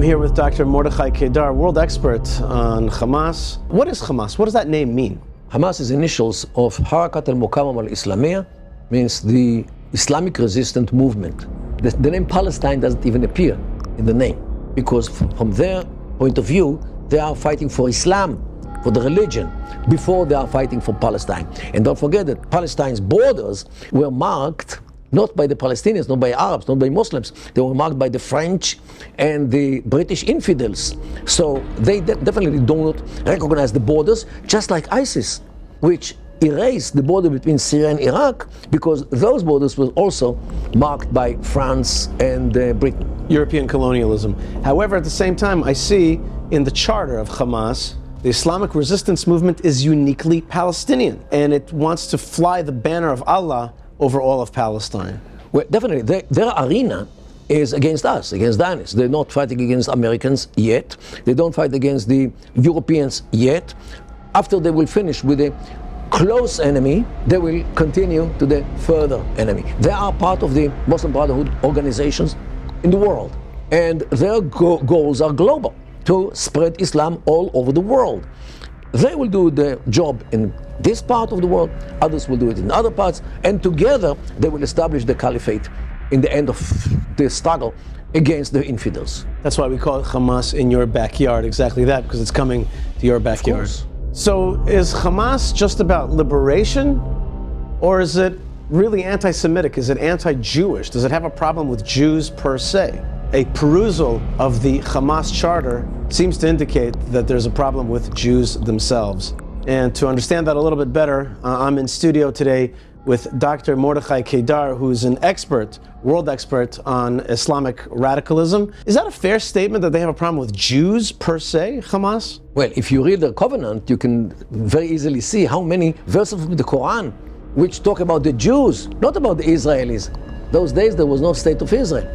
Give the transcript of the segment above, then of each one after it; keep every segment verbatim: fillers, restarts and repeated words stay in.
I'm here with Doctor Mordechai Kedar, world expert on Hamas. What is Hamas? What does that name mean? Hamas is initials of Harakat al-Muqawama al-Islamiyya, means the Islamic resistance movement. The, the name Palestine doesn't even appear in the name, because from their point of view, they are fighting for Islam, for the religion, before they are fighting for Palestine. And don't forget that Palestine's borders were marked not by the Palestinians, not by Arabs, not by Muslims. They were marked by the French and the British infidels. So they de definitely do not recognize the borders, just like ISIS, which erased the border between Syria and Iraq, because those borders were also marked by France and uh, Britain. European colonialism. However, at the same time, I see in the charter of Hamas, the Islamic resistance movement is uniquely Palestinian, and it wants to fly the banner of Allah over all of Palestine. Well, definitely, their, their arena is against us, against Zionists. They're not fighting against Americans yet. They don't fight against the Europeans yet. After they will finish with a close enemy, they will continue to the further enemy. They are part of the Muslim Brotherhood organizations in the world, and their go goals are global, to spread Islam all over the world. They will do the job in this part of the world, others will do it in other parts, and together they will establish the caliphate in the end of the struggle against the infidels. That's why we call it Hamas in your backyard, exactly that, because it's coming to your backyard. So is Hamas just about liberation, or is it really anti-Semitic? Is it anti-Jewish? Does it have a problem with Jews per se? A perusal of the Hamas charter seems to indicate that there's a problem with Jews themselves. And to understand that a little bit better, uh, I'm in studio today with Doctor Mordechai Kedar, who's an expert, world expert on Islamic radicalism. Is that a fair statement that they have a problem with Jews per se, Hamas? Well, if you read the covenant, you can very easily see how many verses of the Quran which talk about the Jews, not about the Israelis. Those days there was no state of Israel.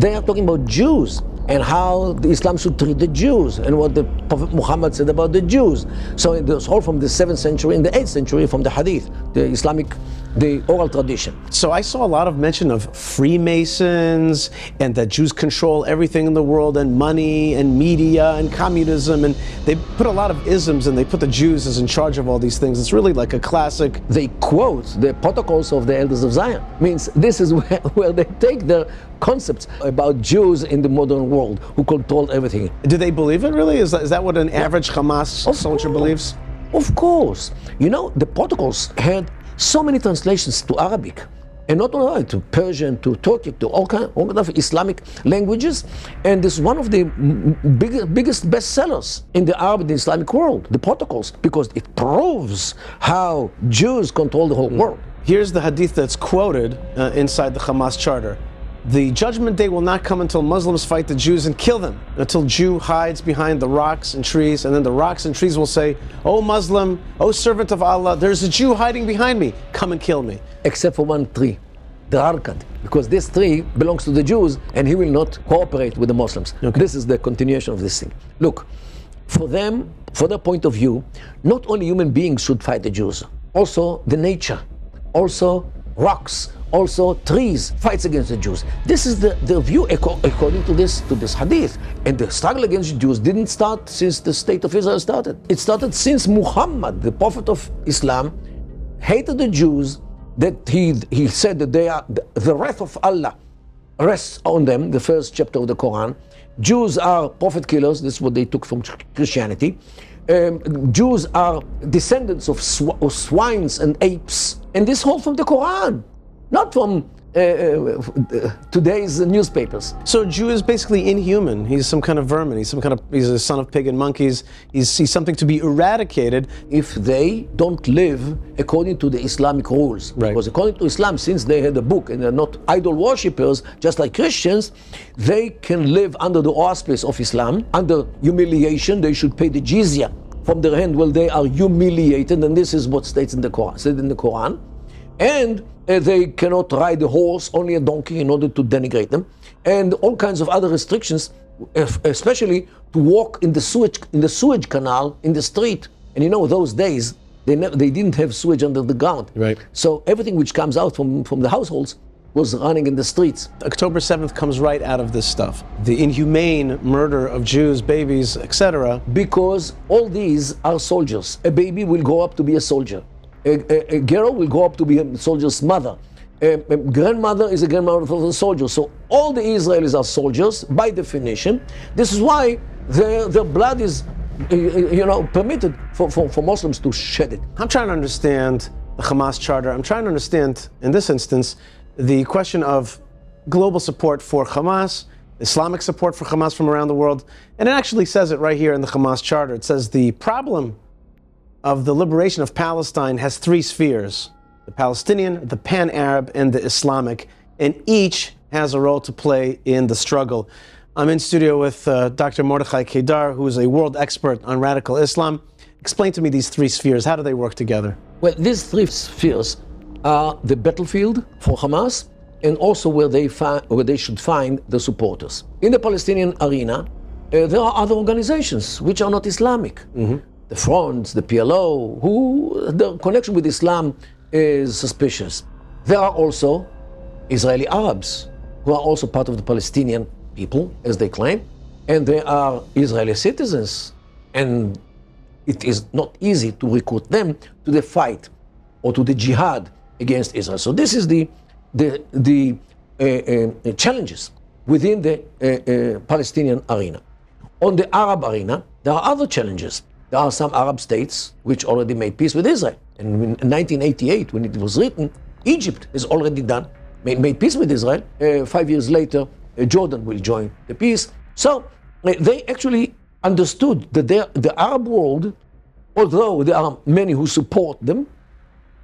They are talking about Jews and how the Islam should treat the Jews and what the Prophet Muhammad said about the Jews. So it was all from the seventh century and the eighth century from the Hadith, the Islamic, the oral tradition. So I saw a lot of mention of Freemasons and that Jews control everything in the world, and money and media and communism, and they put a lot of isms and they put the Jews as in charge of all these things. It's really like a classic. They quote the Protocols of the Elders of Zion. Means this is where, where they take their concepts about Jews in the modern world who control everything. Do they believe it really? Is that, is that what an average Hamas soldier believes? Of course. You know, the Protocols had so many translations to Arabic, and not only to Persian, to Turkic, to all kinds of Islamic languages, and this is one of the big, biggest bestsellers in the Arab and the Islamic world, the Protocols, because it proves how Jews control the whole world. Here's the hadith that's quoted uh, inside the Hamas charter. The judgment day will not come until Muslims fight the Jews and kill them, until Jew hides behind the rocks and trees, and then the rocks and trees will say, "O Muslim, O servant of Allah, there's a Jew hiding behind me, come and kill me." Except for one tree, the Harakat, because this tree belongs to the Jews and he will not cooperate with the Muslims. Okay. This is the continuation of this thing. Look, for them, for their point of view, not only human beings should fight the Jews, also the nature, also rocks, also trees fights against the Jews. This is the, the view according to this to this hadith. And the struggle against the Jews didn't start since the state of Israel started. It started since Muhammad, the prophet of Islam, hated the Jews, that he he said that they are the, the wrath of Allah rests on them, the first chapter of the Quran. Jews are prophet killers, this is what they took from Christianity. Um, Jews are descendants of, sw of swines and apes. And this whole from the Quran, not from uh, uh, today's newspapers. So a Jew is basically inhuman. He's some kind of vermin. He's some kind of, he's a son of pig and monkeys. He's, he's something to be eradicated. If they don't live according to the Islamic rules. Right. Because according to Islam, since they had a book and they're not idol worshippers, just like Christians, they can live under the auspice of Islam, under humiliation. They should pay the jizya from their hand while they are humiliated. And this is what states in the Quran, said in the Quran. And uh, they cannot ride a horse, only a donkey, in order to denigrate them, and all kinds of other restrictions, especially to walk in the sewage in the sewage canal in the street. And you know, those days they never, they didn't have sewage under the ground. Right. So everything which comes out from from the households was running in the streets. October seventh comes right out of this stuff. The inhumane murder of Jews, babies, et cetera. Because all these are soldiers. A baby will grow up to be a soldier. A, a, a girl will grow up to be a soldier's mother. A, a grandmother is a grandmother of a soldier. So all the Israelis are soldiers by definition. This is why their, their blood is, you know, permitted for, for, for Muslims to shed it. I'm trying to understand the Hamas charter. I'm trying to understand, in this instance, the question of global support for Hamas, Islamic support for Hamas from around the world. And it actually says it right here in the Hamas charter. It says the problem of the liberation of Palestine has three spheres: the Palestinian, the Pan-Arab, and the Islamic. And each has a role to play in the struggle. I'm in studio with uh, Doctor Mordechai Kedar, who is a world expert on radical Islam. Explain to me these three spheres. How do they work together? Well, these three spheres are the battlefield for Hamas, and also where they, where they should find the supporters. In the Palestinian arena, uh, there are other organizations which are not Islamic. Mm-hmm. The Fronts, the P L O, who their connection with Islam is suspicious. There are also Israeli Arabs, who are also part of the Palestinian people, as they claim, and they are Israeli citizens, and it is not easy to recruit them to the fight or to the jihad against Israel. So this is the, the, the uh, uh, challenges within the uh, uh, Palestinian arena. On the Arab arena, there are other challenges. There are some Arab states which already made peace with Israel. And in nineteen eighty-eight, when it was written, Egypt has already done, made, made peace with Israel. Uh, five years later, uh, Jordan will join the peace. So uh, they actually understood that the Arab world, although there are many who support them,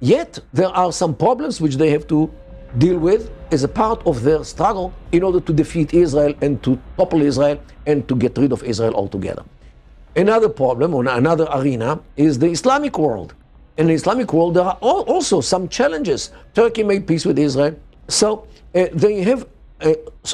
yet there are some problems which they have to deal with as a part of their struggle in order to defeat Israel and to topple Israel and to get rid of Israel altogether. Another problem, or another arena, is the Islamic world. In the Islamic world, there are also some challenges. Turkey made peace with Israel. So uh, they have, uh,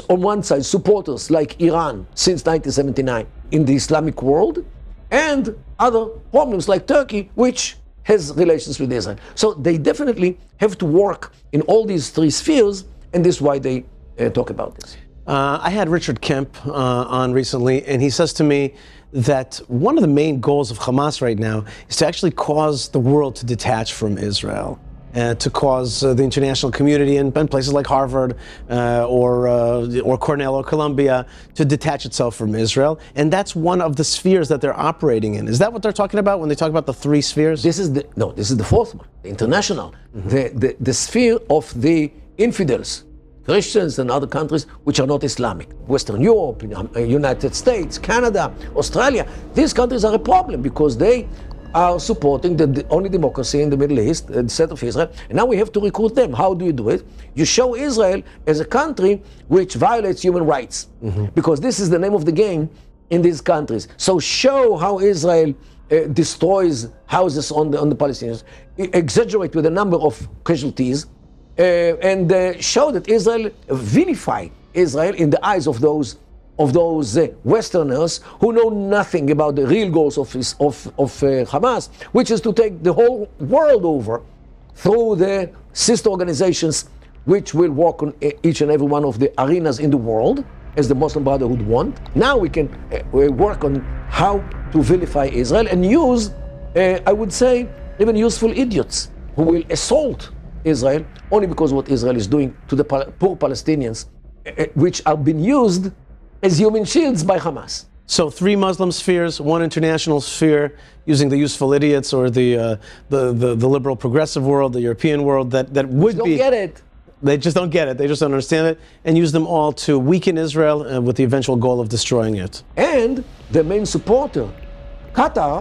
on one side, supporters like Iran since nineteen seventy-nine in the Islamic world, and other problems like Turkey, which has relations with Israel. So they definitely have to work in all these three spheres, and this is why they uh, talk about this. Uh, I had Richard Kemp uh, on recently, and he says to me that one of the main goals of Hamas right now is to actually cause the world to detach from Israel, uh, to cause uh, the international community and places like Harvard uh, or, uh, or Cornell or Columbia to detach itself from Israel. And that's one of the spheres that they're operating in. Is that what they're talking about when they talk about the three spheres? This is the, no, this is the fourth one, the international, mm-hmm. the, the, the sphere of the infidels. Christians and other countries which are not Islamic. Western Europe, United States, Canada, Australia, these countries are a problem because they are supporting the only democracy in the Middle East, the state of Israel, and now we have to recruit them. How do you do it? You show Israel as a country which violates human rights, mm-hmm. because this is the name of the game in these countries. So show how Israel uh, destroys houses on the, on the Palestinians, exaggerate with the number of casualties, Uh, and uh, show that Israel, vilify Israel in the eyes of those of those uh, Westerners who know nothing about the real goals of his, of, of uh, Hamas, which is to take the whole world over through the sister organizations which will work on each and every one of the arenas in the world, as the Muslim Brotherhood want. Now we can uh, work on how to vilify Israel and use, uh, I would say, even useful idiots who will assault Israel, only because of what Israel is doing to the pal poor Palestinians, uh, which are being used as human shields by Hamas. So three Muslim spheres, one international sphere, using the useful idiots or the uh, the, the the liberal progressive world, the European world, that that would be. They don't get it. They just don't get it. They just don't understand it, and use them all to weaken Israel uh, with the eventual goal of destroying it. And the main supporter, Qatar,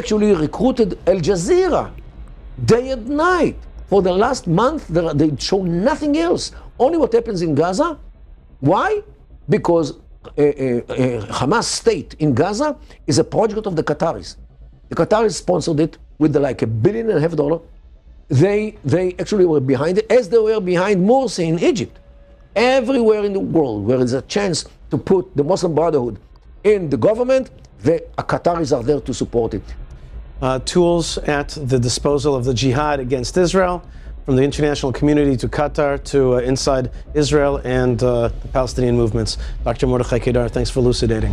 actually recruited Al Jazeera, day and night. For the last month, they show nothing else, only what happens in Gaza. Why? Because a, a, a Hamas state in Gaza is a project of the Qataris. The Qataris sponsored it with like a billion and a half dollar. They, they actually were behind it, as they were behind Morsi in Egypt. Everywhere in the world where there's a chance to put the Muslim Brotherhood in the government, the Qataris are there to support it. Uh, tools at the disposal of the jihad against Israel, from the international community to Qatar to uh, inside Israel and uh, the Palestinian movements. Doctor Mordechai Kedar, thanks for elucidating.